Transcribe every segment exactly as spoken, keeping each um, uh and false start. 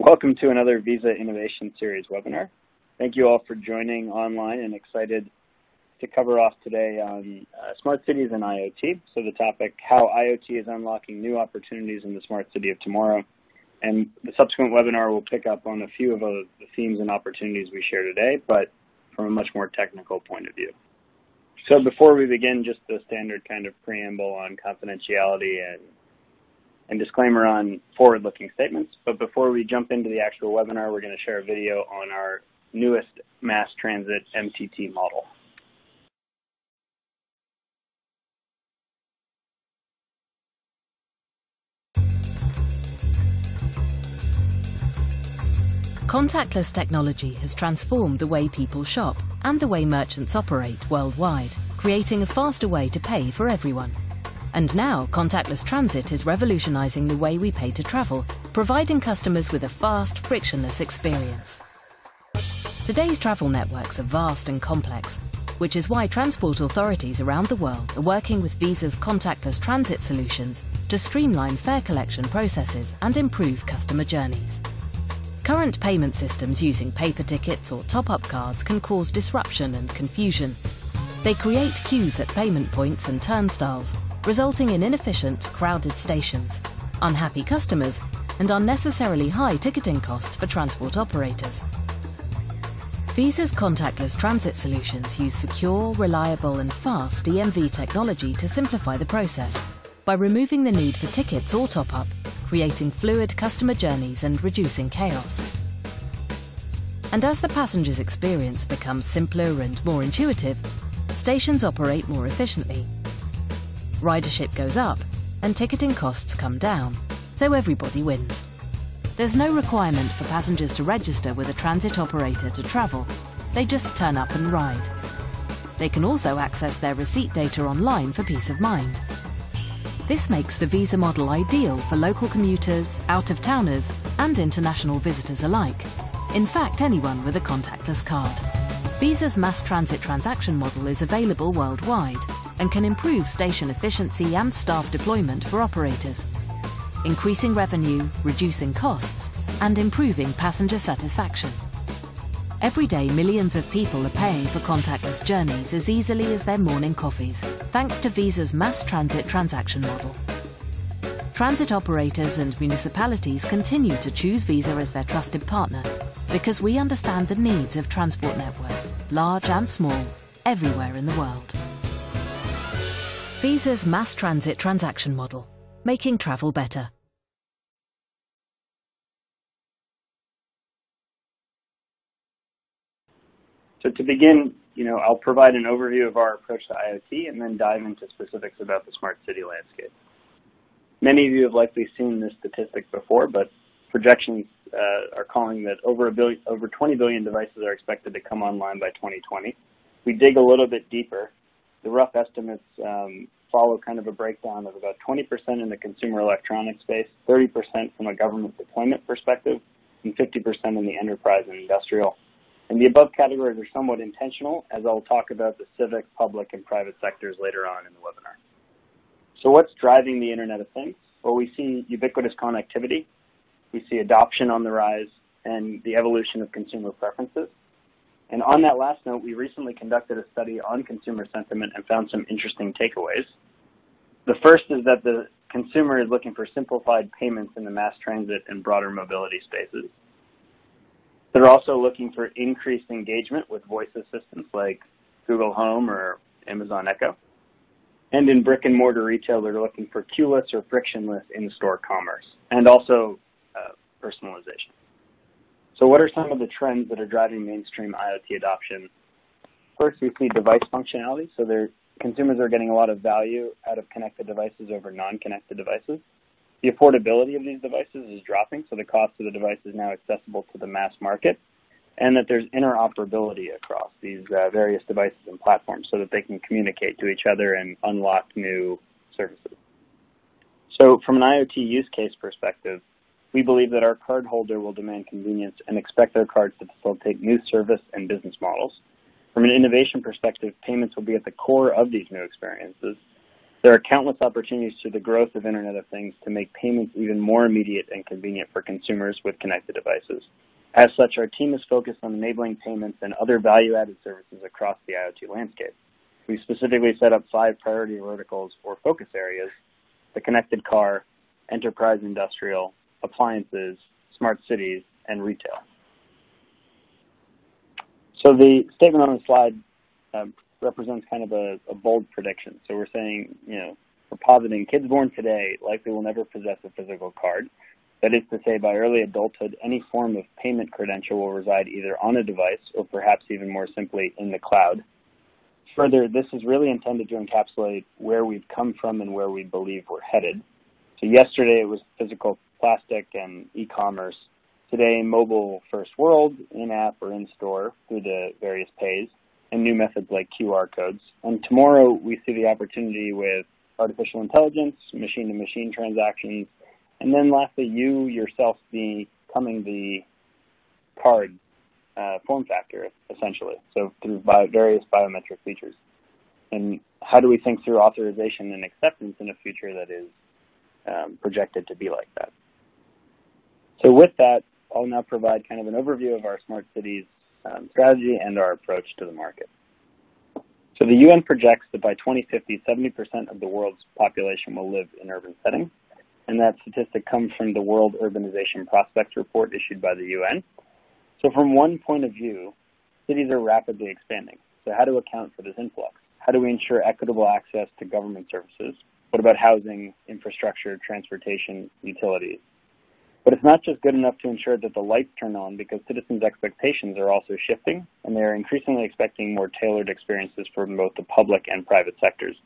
Welcome to another Visa Innovation Series webinar. Thank you all for joining online, and excited to cover off today on uh, smart cities and IoT. So the topic, how IoT is unlocking new opportunities in the smart city of tomorrow. And the subsequent webinar will pick up on a few of the themes and opportunities we share today, but from a much more technical point of view. So before we begin, just the standard kind of preamble on confidentiality and, and disclaimer on forward-looking statements. But before we jump into the actual webinar, we're going to share a video on our newest mass transit M T T model. Contactless technology has transformed the way people shop and the way merchants operate worldwide, creating a faster way to pay for everyone. And now, contactless transit is revolutionizing the way we pay to travel, providing customers with a fast, frictionless experience. Today's travel networks are vast and complex, which is why transport authorities around the world are working with Visa's contactless transit solutions to streamline fare collection processes and improve customer journeys. Current payment systems using paper tickets or top-up cards can cause disruption and confusion. They create queues at payment points and turnstiles, resulting in inefficient, crowded stations, unhappy customers, and unnecessarily high ticketing costs for transport operators. Visa's contactless transit solutions use secure, reliable, and fast E M V technology to simplify the process by removing the need for tickets or top-up, creating fluid customer journeys and reducing chaos. And as the passenger's experience becomes simpler and more intuitive, stations operate more efficiently. Ridership goes up and ticketing costs come down, so everybody wins. There's no requirement for passengers to register with a transit operator to travel. They just turn up and ride. They can also access their receipt data online for peace of mind. This makes the Visa model ideal for local commuters, out-of-towners, and international visitors alike. In fact, anyone with a contactless card. Visa's mass transit transaction model is available worldwide and can improve station efficiency and staff deployment for operators, increasing revenue, reducing costs, and improving passenger satisfaction. Every day, millions of people are paying for contactless journeys as easily as their morning coffees, thanks to Visa's mass transit transaction model. Transit operators and municipalities continue to choose Visa as their trusted partner because we understand the needs of transport networks, large and small, everywhere in the world. Visa's mass transit transaction model, making travel better. So to begin, you know, I'll provide an overview of our approach to IoT and then dive into specifics about the smart city landscape. Many of you have likely seen this statistic before, but projections uh, are calling that over, a billion, over twenty billion devices are expected to come online by twenty twenty. We dig a little bit deeper. The rough estimates um, follow kind of a breakdown of about twenty percent in the consumer electronics space, thirty percent from a government deployment perspective, and fifty percent in the enterprise and industrial. And the above categories are somewhat intentional, as I'll talk about the civic, public, and private sectors later on in the webinar. So what's driving the Internet of Things? Well, we see ubiquitous connectivity, we see adoption on the rise, and the evolution of consumer preferences. And on that last note, we recently conducted a study on consumer sentiment and found some interesting takeaways. The first is that the consumer is looking for simplified payments in the mass transit and broader mobility spaces. They're also looking for increased engagement with voice assistants like Google Home or Amazon Echo. And in brick and mortar retail, they're looking for queueless or frictionless in-store commerce, and also uh, personalization. So what are some of the trends that are driving mainstream IoT adoption? First, we see device functionality. So consumers are getting a lot of value out of connected devices over non-connected devices. The affordability of these devices is dropping, so the cost of the device is now accessible to the mass market, and that there's interoperability across these uh, various devices and platforms so that they can communicate to each other and unlock new services. So from an IoT use case perspective, we believe that our cardholder will demand convenience and expect their cards to facilitate new service and business models. From an innovation perspective, payments will be at the core of these new experiences, There are countless opportunities through the growth of Internet of Things to make payments even more immediate and convenient for consumers with connected devices. As such, our team is focused on enabling payments and other value-added services across the IoT landscape. We specifically set up five priority verticals or focus areas: the connected car, enterprise industrial, appliances, smart cities, and retail. So the statement on the slide um, represents kind of a, a bold prediction. So we're saying, you know, we're positing kids born today likely will never possess a physical card. That is to say, by early adulthood, any form of payment credential will reside either on a device or perhaps even more simply in the cloud. Further, this is really intended to encapsulate where we've come from and where we believe we're headed. So yesterday it was physical plastic and e-commerce. Today, mobile first world, in-app or in-store through the various pays, and new methods like Q R codes. And tomorrow we see the opportunity with artificial intelligence, machine-to-machine transactions, and then lastly, you yourself becoming the card uh, form factor, essentially, so through bio various biometric features. And how do we think through authorization and acceptance in a future that is um, projected to be like that? So with that, I'll now provide kind of an overview of our smart cities Um, strategy and our approach to the market. So the U N projects that by twenty fifty, seventy percent of the world's population will live in urban settings, and that statistic comes from the World Urbanization Prospects Report issued by the U N. So from one point of view, cities are rapidly expanding. So how to account for this influx? How do we ensure equitable access to government services? What about housing, infrastructure, transportation, utilities? But it's not just good enough to ensure that the lights turn on, because citizens' expectations are also shifting, and they are increasingly expecting more tailored experiences from both the public and private sectors.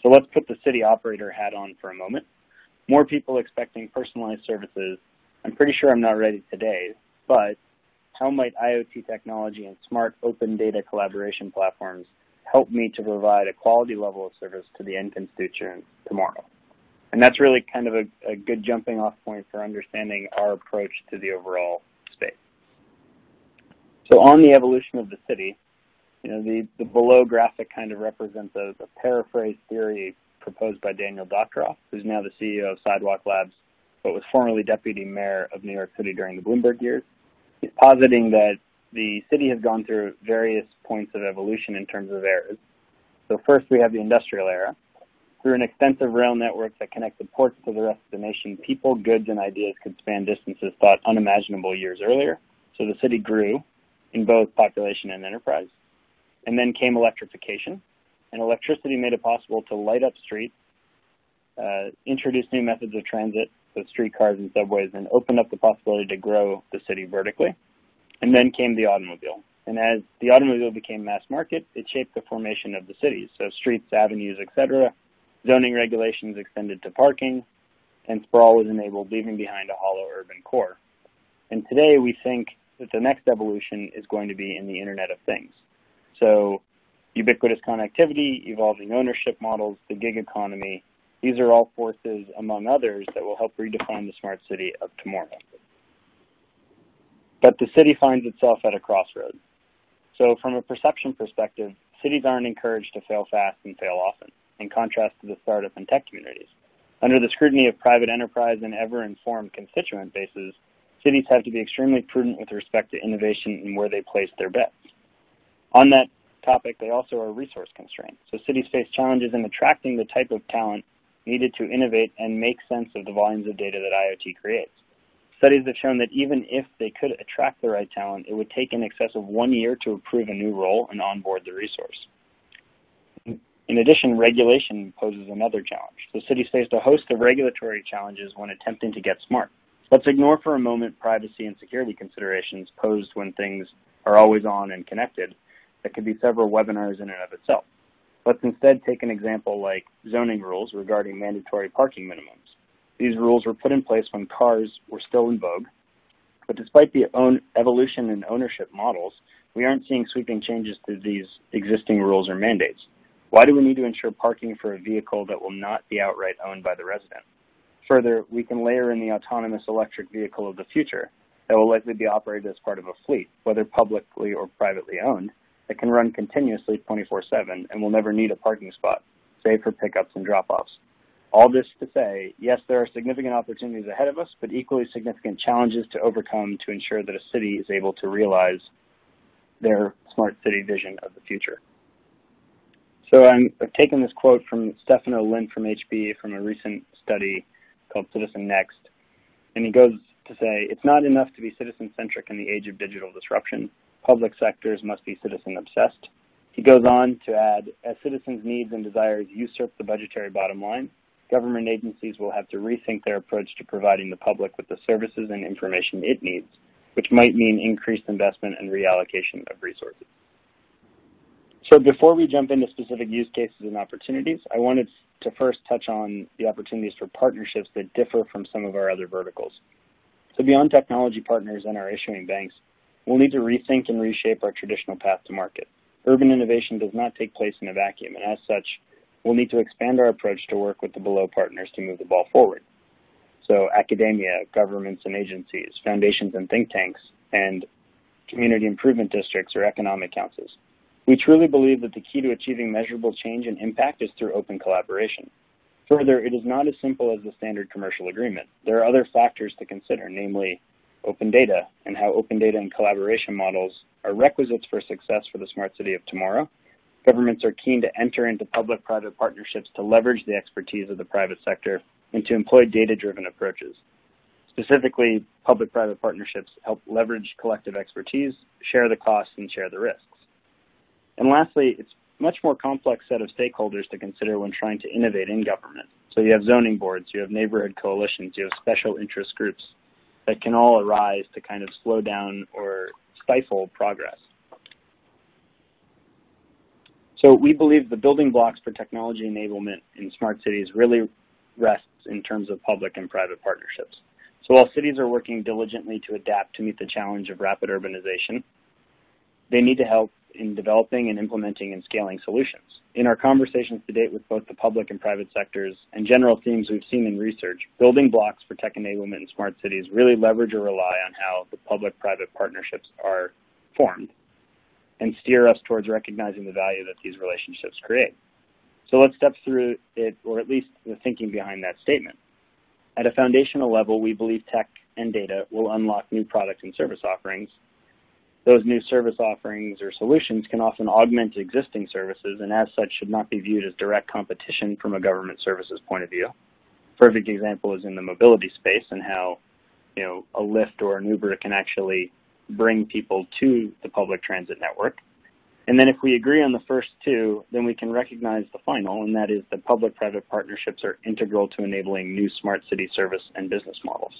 So let's put the city operator hat on for a moment. More people expecting personalized services. I'm pretty sure I'm not ready today, but how might IoT technology and smart open data collaboration platforms help me to provide a quality level of service to the end constituent tomorrow? And that's really kind of a, a good jumping off point for understanding our approach to the overall space. So on the evolution of the city, you know, the, the below graphic kind of represents a, a paraphrase theory proposed by Daniel Doktoroff, who's now the C E O of Sidewalk Labs, but was formerly deputy mayor of New York City during the Bloomberg years. He's positing that the city has gone through various points of evolution in terms of eras. So first we have the industrial era. Through an extensive rail network that connected ports to the rest of the nation, people, goods, and ideas could span distances thought unimaginable years earlier. So the city grew in both population and enterprise. And then came electrification, and electricity made it possible to light up streets, uh, introduce new methods of transit, so streetcars and subways, and open up the possibility to grow the city vertically. And then came the automobile. And as the automobile became mass market, it shaped the formation of the cities, so streets, avenues, et cetera. Zoning regulations extended to parking, and sprawl was enabled, leaving behind a hollow urban core. And today we think that the next evolution is going to be in the Internet of Things. So ubiquitous connectivity, evolving ownership models, the gig economy, these are all forces, among others, that will help redefine the smart city of tomorrow. But the city finds itself at a crossroads. So from a perception perspective, cities aren't encouraged to fail fast and fail often, in contrast to the startup and tech communities. Under the scrutiny of private enterprise and ever-informed constituent bases, cities have to be extremely prudent with respect to innovation and where they place their bets. On that topic, they also are resource constrained. So cities face challenges in attracting the type of talent needed to innovate and make sense of the volumes of data that IoT creates. Studies have shown that even if they could attract the right talent, it would take in excess of one year to approve a new role and onboard the resource. In addition, regulation poses another challenge. The city faced a host of regulatory challenges when attempting to get smart. Let's ignore for a moment privacy and security considerations posed when things are always on and connected. That could be several webinars in and of itself. Let's instead take an example like zoning rules regarding mandatory parking minimums. These rules were put in place when cars were still in vogue, but despite the own evolution in ownership models, we aren't seeing sweeping changes to these existing rules or mandates. Why do we need to ensure parking for a vehicle that will not be outright owned by the resident? Further, we can layer in the autonomous electric vehicle of the future that will likely be operated as part of a fleet, whether publicly or privately owned, that can run continuously twenty-four seven and will never need a parking spot. save for pickups and drop-offs. All this to say, yes, there are significant opportunities ahead of us, but equally significant challenges to overcome to ensure that a city is able to realize their smart city vision of the future. So I'm, I've taken this quote from Stefano Lind from H B from a recent study called Citizen Next, and he goes to say, it's not enough to be citizen-centric in the age of digital disruption. Public sectors must be citizen-obsessed. He goes on to add, as citizens' needs and desires usurp the budgetary bottom line, government agencies will have to rethink their approach to providing the public with the services and information it needs, which might mean increased investment and reallocation of resources. So before we jump into specific use cases and opportunities, I wanted to first touch on the opportunities for partnerships that differ from some of our other verticals. So beyond technology partners and our issuing banks, we'll need to rethink and reshape our traditional path to market. Urban innovation does not take place in a vacuum, and as such, we'll need to expand our approach to work with the below partners to move the ball forward. So academia, governments and agencies, foundations and think tanks, and community improvement districts or economic councils. We truly believe that the key to achieving measurable change and impact is through open collaboration. Further, it is not as simple as the standard commercial agreement. There are other factors to consider, namely open data and how open data and collaboration models are requisites for success for the smart city of tomorrow. Governments are keen to enter into public-private partnerships to leverage the expertise of the private sector and to employ data-driven approaches. Specifically, public-private partnerships help leverage collective expertise, share the costs, and share the risks. And lastly, it's a much more complex set of stakeholders to consider when trying to innovate in government. So you have zoning boards, you have neighborhood coalitions, you have special interest groups that can all arise to kind of slow down or stifle progress. So we believe the building blocks for technology enablement in smart cities really rests in terms of public and private partnerships. So while cities are working diligently to adapt to meet the challenge of rapid urbanization, they need to help in developing and implementing and scaling solutions. In our conversations to date with both the public and private sectors and general themes we've seen in research, building blocks for tech enablement in smart cities really leverage or rely on how the public-private partnerships are formed and steer us towards recognizing the value that these relationships create. So let's step through it, or at least the thinking behind that statement. At a foundational level, we believe tech and data will unlock new product and service offerings. Those new service offerings or solutions can often augment existing services, and as such should not be viewed as direct competition from a government services point of view. A perfect example is in the mobility space and how, you know, a Lyft or an Uber can actually bring people to the public transit network. And then if we agree on the first two, then we can recognize the final, and that is that public-private partnerships are integral to enabling new smart city service and business models.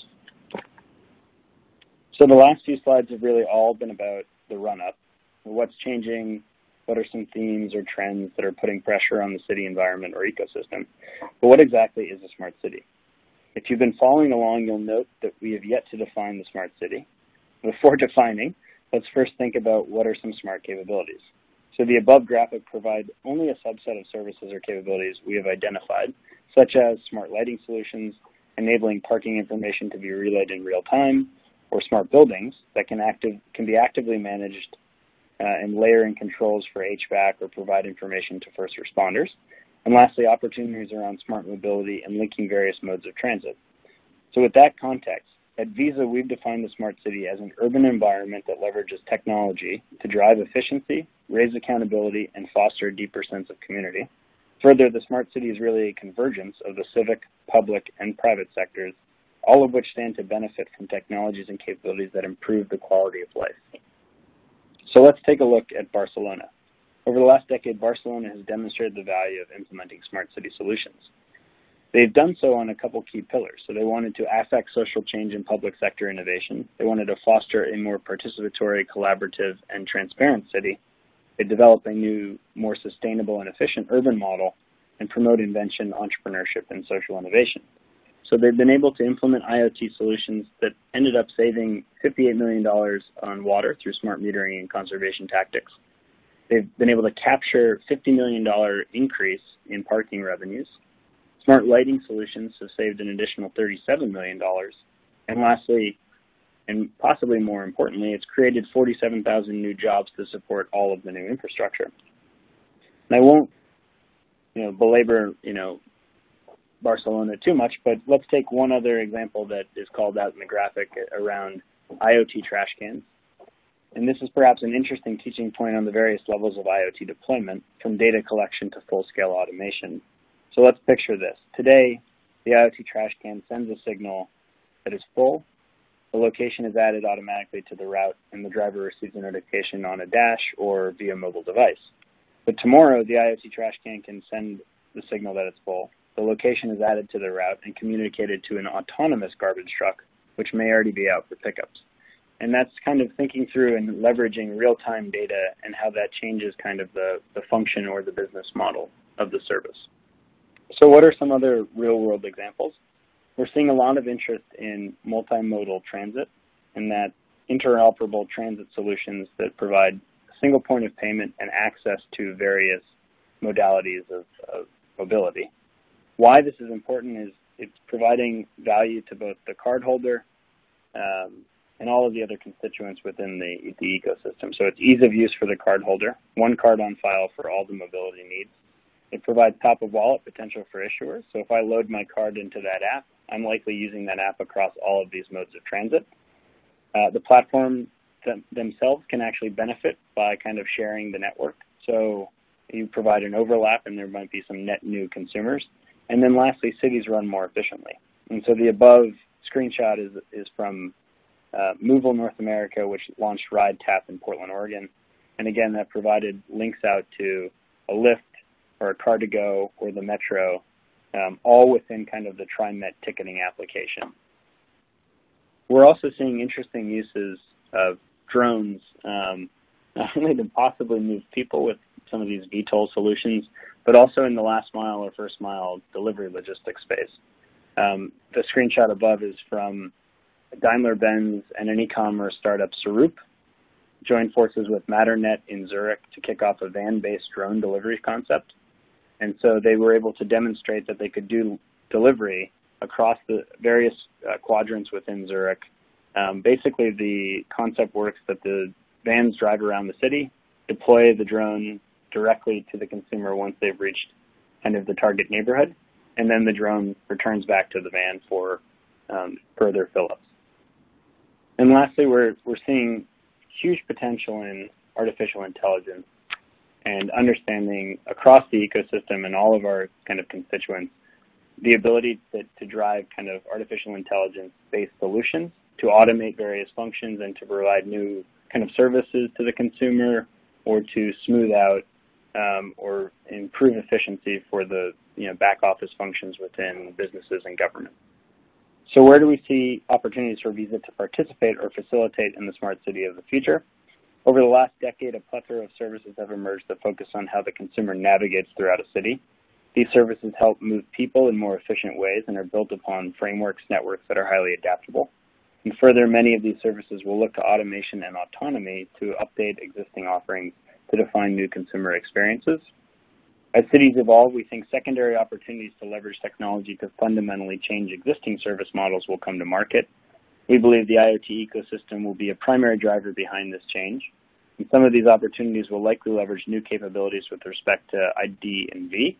So the last few slides have really all been about the run-up. What's changing? What are some themes or trends that are putting pressure on the city environment or ecosystem? But what exactly is a smart city? If you've been following along, you'll note that we have yet to define the smart city. Before defining, let's first think about what are some smart capabilities. So the above graphic provides only a subset of services or capabilities we have identified, such as smart lighting solutions, enabling parking information to be relayed in real time, or smart buildings that can, active, can be actively managed uh, and layering controls for H V A C or provide information to first responders. And lastly, opportunities around smart mobility and linking various modes of transit. So with that context, at Visa, we've defined the smart city as an urban environment that leverages technology to drive efficiency, raise accountability, and foster a deeper sense of community. Further, the smart city is really a convergence of the civic, public, and private sectors, all of which stand to benefit from technologies and capabilities that improve the quality of life. So let's take a look at Barcelona. Over the last decade, Barcelona has demonstrated the value of implementing smart city solutions. They've done so on a couple key pillars. So they wanted to affect social change in public sector innovation. They wanted to foster a more participatory, collaborative, and transparent city. They developed a new, more sustainable and efficient urban model and promote invention, entrepreneurship, and social innovation. So they've been able to implement I O T solutions that ended up saving fifty-eight million dollars on water through smart metering and conservation tactics. They've been able to capture fifty million dollars increase in parking revenues. Smart lighting solutions have saved an additional thirty-seven million dollars. And lastly, and possibly more importantly, it's created forty-seven thousand new jobs to support all of the new infrastructure. And I won't you know, belabor, you know, Barcelona too much, but let's take one other example that is called out in the graphic around IoT trash cans. And this is perhaps an interesting teaching point on the various levels of IoT deployment, from data collection to full-scale automation. So let's picture this. Today, the IoT trash can sends a signal that is full. The location is added automatically to the route, and the driver receives a notification on a dash or via mobile device. But tomorrow, the IoT trash can can send the signal that it's full. The location is added to the route and communicated to an autonomous garbage truck, which may already be out for pickups. And that's kind of thinking through and leveraging real-time data and how that changes kind of the, the function or the business model of the service. So what are some other real-world examples? We're seeing a lot of interest in multimodal transit, and that interoperable transit solutions that provide a single point of payment and access to various modalities of, of mobility. Why this is important is it's providing value to both the cardholder um, and all of the other constituents within the, the ecosystem. So it's ease of use for the cardholder, one card on file for all the mobility needs. It provides top-of-wallet potential for issuers. So if I load my card into that app, I'm likely using that app across all of these modes of transit. Uh, the platform th- themselves can actually benefit by kind of sharing the network. So you provide an overlap, and there might be some net new consumers. And then lastly, cities run more efficiently. And so the above screenshot is, is from uh, Moovel North America, which launched RideTap in Portland, Oregon. And again, that provided links out to a Lyft or a Car to Go or the Metro, um, all within kind of the TriMet ticketing application. We're also seeing interesting uses of drones, um, not only to possibly move people with some of these V TOL solutions, but also in the last mile or first mile delivery logistics space. Um, the screenshot above is from Daimler-Benz and an e-commerce startup, Saroop, joined forces with Matternet in Zurich to kick off a van-based drone delivery concept. And so they were able to demonstrate that they could do delivery across the various uh, quadrants within Zurich. Um, basically, the concept works that the vans drive around the city, deploy the drone directly to the consumer once they've reached kind of the target neighborhood, and then the drone returns back to the van for um, further fill-ups. And lastly, we're, we're seeing huge potential in artificial intelligence and understanding across the ecosystem and all of our kind of constituents, the ability to, to drive kind of artificial intelligence-based solutions to automate various functions and to provide new kind of services to the consumer or to smooth out Um, or improve efficiency for the you know, back office functions within businesses and government. So where do we see opportunities for Visa to participate or facilitate in the smart city of the future? Over the last decade, a plethora of services have emerged that focus on how the consumer navigates throughout a city. These services help move people in more efficient ways and are built upon frameworks, networks that are highly adaptable. And further, many of these services will look to automation and autonomy to update existing offerings to define new consumer experiences. As cities evolve, we think secondary opportunities to leverage technology to fundamentally change existing service models will come to market. We believe the IoT ecosystem will be a primary driver behind this change, and some of these opportunities will likely leverage new capabilities with respect to I D and V,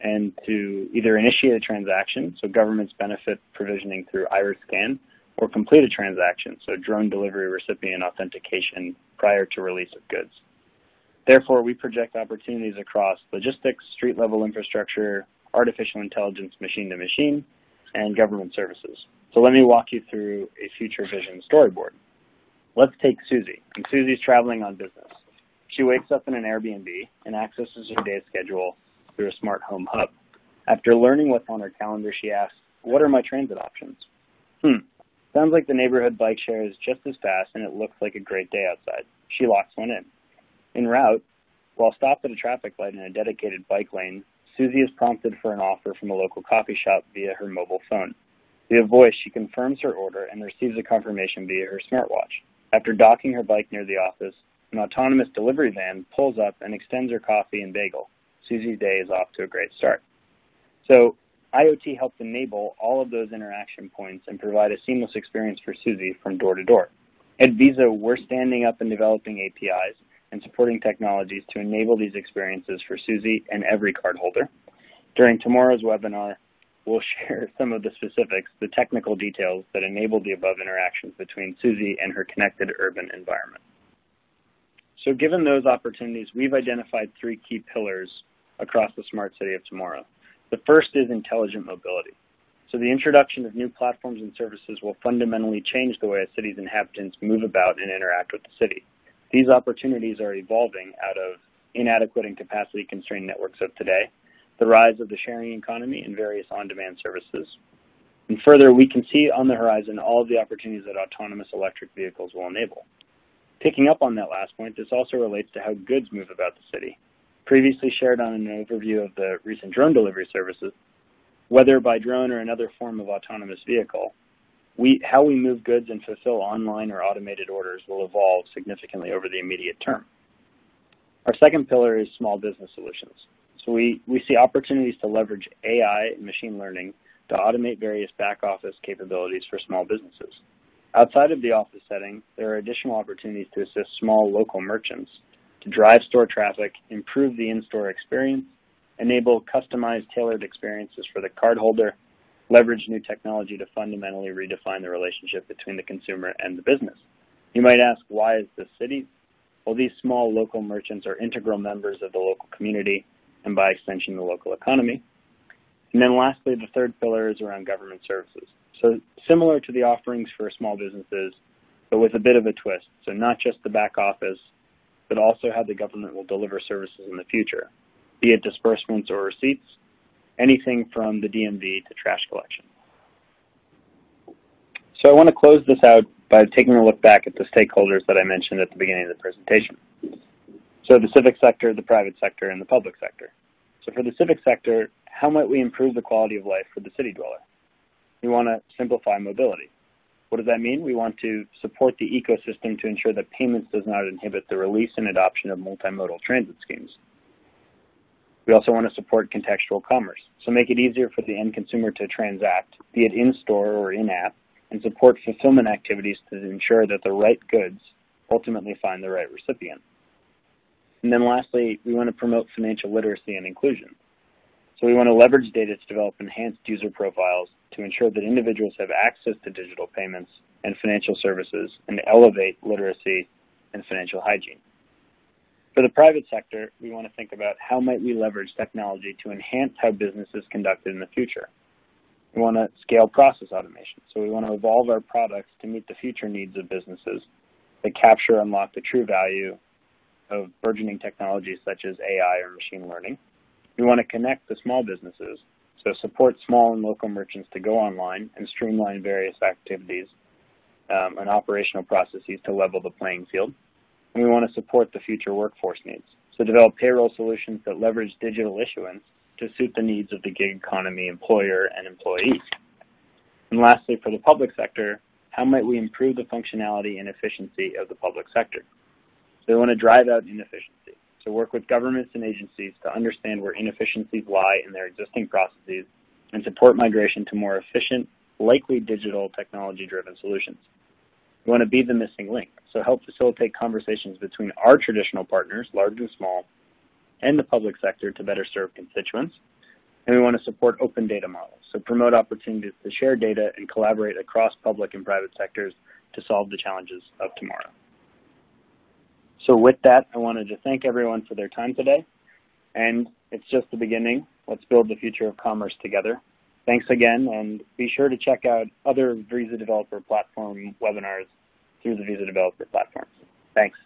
and to either initiate a transaction, so governments benefit provisioning through iris scan, or complete a transaction, so drone delivery recipient authentication prior to release of goods. Therefore, we project opportunities across logistics, street-level infrastructure, artificial intelligence machine-to-machine, and government services. So let me walk you through a future vision storyboard. Let's take Susie, and Susie's traveling on business. She wakes up in an Airbnb and accesses her day schedule through a smart home hub. After learning what's on her calendar, she asks, "What are my transit options?" Hmm, sounds like the neighborhood bike share is just as fast, and it looks like a great day outside. She locks one in. En route, while stopped at a traffic light in a dedicated bike lane, Susie is prompted for an offer from a local coffee shop via her mobile phone. Via voice, she confirms her order and receives a confirmation via her smartwatch. After docking her bike near the office, an autonomous delivery van pulls up and extends her coffee and bagel. Susie's day is off to a great start. So IoT helped enable all of those interaction points and provide a seamless experience for Susie from door to door. At Visa, we're standing up and developing A P Is and supporting technologies to enable these experiences for Susie and every cardholder. During tomorrow's webinar, we'll share some of the specifics, the technical details that enable the above interactions between Suzy and her connected urban environment. So given those opportunities, we've identified three key pillars across the smart city of tomorrow. The first is intelligent mobility. So the introduction of new platforms and services will fundamentally change the way a city's inhabitants move about and interact with the city. These opportunities are evolving out of inadequate and capacity-constrained networks of today, the rise of the sharing economy and various on-demand services. And further, we can see on the horizon all of the opportunities that autonomous electric vehicles will enable. Picking up on that last point, this also relates to how goods move about the city. Previously shared on an overview of the recent drone delivery services, whether by drone or another form of autonomous vehicle, we, how we move goods and fulfill online or automated orders will evolve significantly over the immediate term. Our second pillar is small business solutions. So we, we see opportunities to leverage A I and machine learning to automate various back office capabilities for small businesses. Outside of the office setting, there are additional opportunities to assist small local merchants to drive store traffic, improve the in-store experience, enable customized tailored experiences for the cardholder, leverage new technology to fundamentally redefine the relationship between the consumer and the business. You might ask, why is this city? Well, these small local merchants are integral members of the local community and by extension the local economy. And then lastly, the third pillar is around government services. So similar to the offerings for small businesses, but with a bit of a twist. So not just the back office, but also how the government will deliver services in the future, be it disbursements or receipts, anything from the D M V to trash collection. So I want to close this out by taking a look back at the stakeholders that I mentioned at the beginning of the presentation. So the civic sector, the private sector, and the public sector. So for the civic sector, how might we improve the quality of life for the city dweller? We want to simplify mobility. What does that mean? We want to support the ecosystem to ensure that payments does not inhibit the release and adoption of multimodal transit schemes. We also want to support contextual commerce, so make it easier for the end consumer to transact, be it in-store or in-app, and support fulfillment activities to ensure that the right goods ultimately find the right recipient. And then lastly, we want to promote financial literacy and inclusion. So we want to leverage data to develop enhanced user profiles to ensure that individuals have access to digital payments and financial services and elevate literacy and financial hygiene. For the private sector, we want to think about how might we leverage technology to enhance how business is conducted in the future. We want to scale process automation, so we want to evolve our products to meet the future needs of businesses that capture and unlock the true value of burgeoning technologies such as A I or machine learning. We want to connect the small businesses, so support small and local merchants to go online and streamline various activities um, and operational processes to level the playing field. And we want to support the future workforce needs, so develop payroll solutions that leverage digital issuance to suit the needs of the gig economy employer and employee. And lastly, for the public sector, how might we improve the functionality and efficiency of the public sector? So we want to drive out inefficiency, so work with governments and agencies to understand where inefficiencies lie in their existing processes and support migration to more efficient, likely digital technology-driven solutions. We want to be the missing link, so help facilitate conversations between our traditional partners, large and small, and the public sector to better serve constituents. And we want to support open data models, so promote opportunities to share data and collaborate across public and private sectors to solve the challenges of tomorrow. So with that, I wanted to thank everyone for their time today. And it's just the beginning. Let's build the future of commerce together. Thanks again, and be sure to check out other Visa Developer Platform webinars through the Visa Developer Platform. Thanks.